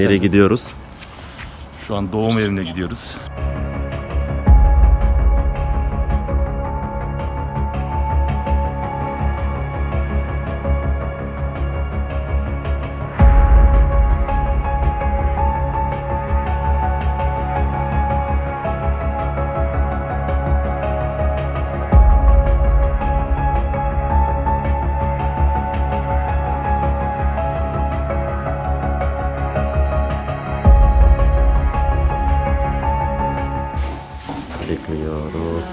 Nereye gidiyoruz? Şu an doğum evine gidiyoruz. Çıkıyoruz.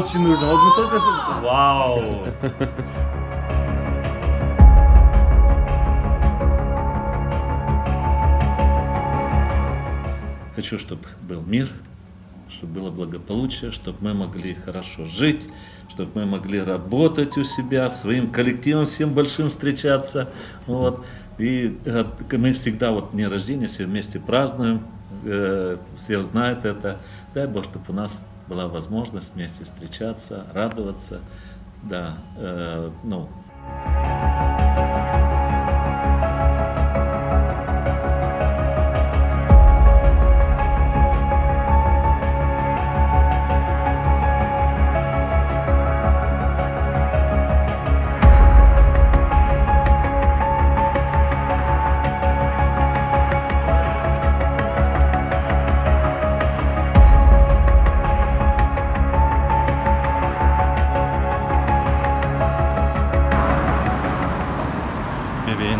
Очень нужно. Вот не только... Вау! Хочу, чтобы был мир, чтобы было благополучие, чтобы мы могли хорошо жить, чтобы мы могли работать у себя, своим коллективом всем большим встречаться. Вот. И мы всегда вот дни рождения все вместе празднуем, все знают это. Дай Бог, чтобы у нас была возможность вместе встречаться, радоваться, да, ну.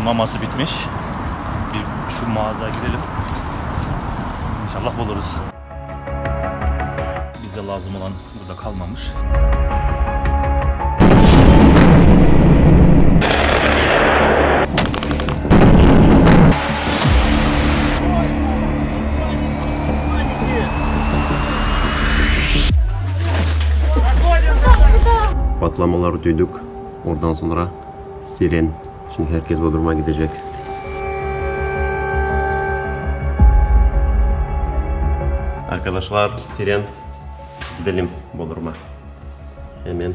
Maması bitmiş. Bir şu mağazaya gidelim. İnşallah buluruz. Bize lazım olan burada kalmamış. Patlamaları duyduk. Oradan sonra siren. Şimdi herkes Bodrum'a gidecek. Arkadaşlar, siren, gidelim Bodrum'a. Hemen.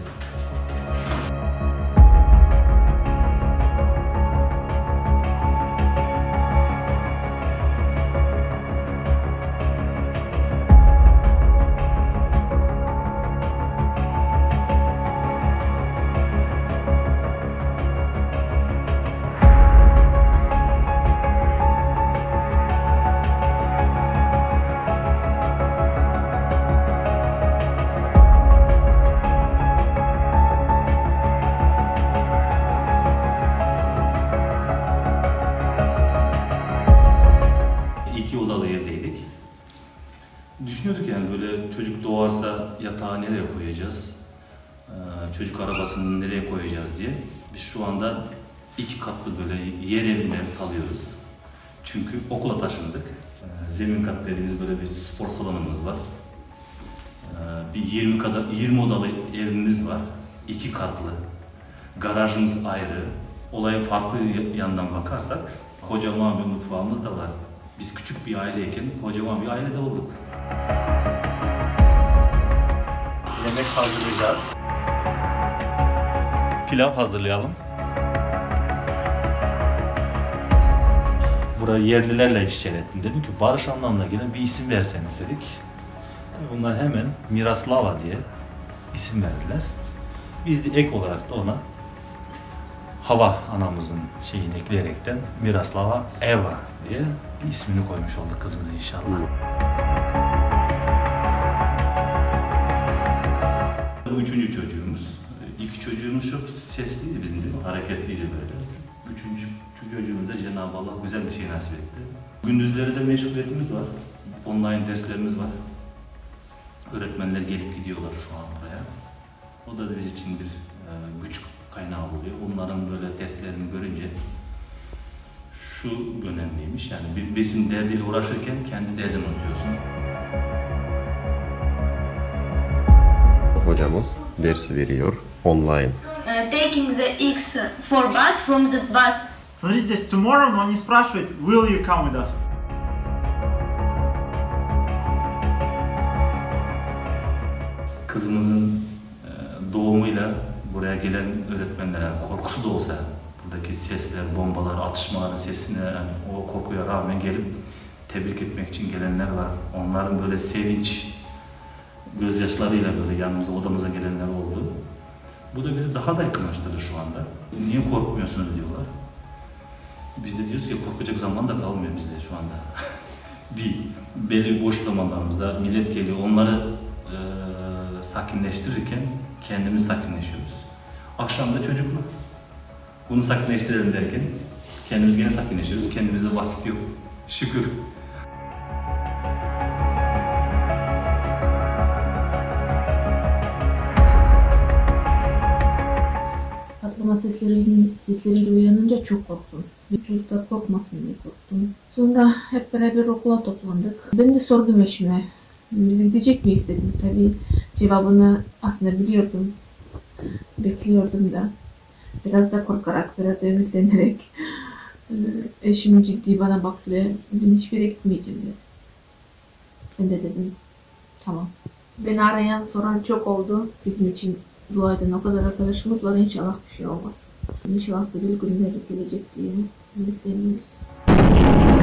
Düşünüyorduk yani böyle çocuk doğarsa yatağı nereye koyacağız, çocuk arabasını nereye koyacağız diye. Biz şu anda 2 katlı böyle yer evinde kalıyoruz. Çünkü okula taşındık. Zemin kat dediğimiz böyle bir spor salonumuz var. Bir 20 odalı evimiz var. 2 katlı. Garajımız ayrı. Olaya farklı yandan bakarsak kocaman bir mutfağımız da var. Biz küçük bir aileyken kocaman bir ailede olduk. Yemek hazırlayacağız. Pilav hazırlayalım. Burayı yerlilerle işçiler ettim. Dedim ki barış anlamına gelen bir isim verseniz dedik. Bunlar hemen Miraslava diye isim verdiler. Biz de ek olarak da ona hava anamızın şeyini ekleyerekten Miraslava Eva diye bir ismini koymuş olduk kızımıza inşallah. Bu 3. çocuğumuz. 2 çocuğumuz çok sesliydi bizim de, hareketliydi böyle. 3. çocuğumuz da Cenab-ı Allah güzel bir şey nasip etti. Gündüzleri de meşguliyetimiz var. Online derslerimiz var. Öğretmenler gelip gidiyorlar şu an buraya. O da biz için bir güç kaynağı oluyor. Onların böyle dertlerini görünce şu önemliymiş, yani bir besin derdiyle uğraşırken kendi derdini unutuyorsun. Hocamız ders veriyor online. Taking the X for bus from the bus. Смотрите, здесь tomorrow, но они спрашивают, will you come with us? Kızımızın doğumuyla buraya gelen öğretmenlere korkusu da olsa buradaki sesler, bombalar, atışmaların sesine, yani o korkuya rağmen gelip tebrik etmek için gelenler var. Onların böyle sevinç, gözyaşlarıyla böyle yanımıza, odamıza gelenler oldu. Bu da bizi daha da yakınlaştırdı şu anda. Niye korkmuyorsunuz diyorlar. Biz de diyoruz ki korkacak zaman da kalmıyor bizde şu anda. Belli boş zamanlarımızda millet geliyor, onları sakinleştirirken kendimiz sakinleşiyoruz. Akşam da çocukla bunu sakinleştirelim derken kendimiz gene sakinleşiyoruz. Kendimize vakit yok. Şükür. Patlama sesleriyle uyanınca çok korktum. Çocuklar korkmasın diye korktum. Sonra hep beraber okula toplandık. Ben de sordum eşime. Biz gidecek mi istedim? Tabii cevabını aslında biliyordum. Bekliyordum da. Biraz da korkarak, biraz da ümitlenerek eşim ciddi bana baktı ve ben hiçbir yere gitmeyeceğim dedi. Ben de dedim tamam. Beni arayan, soran çok oldu. Bizim için dua eden o kadar arkadaşımız var. İnşallah bir şey olmaz. İnşallah güzel günler gelecek diye ümitleniyoruz.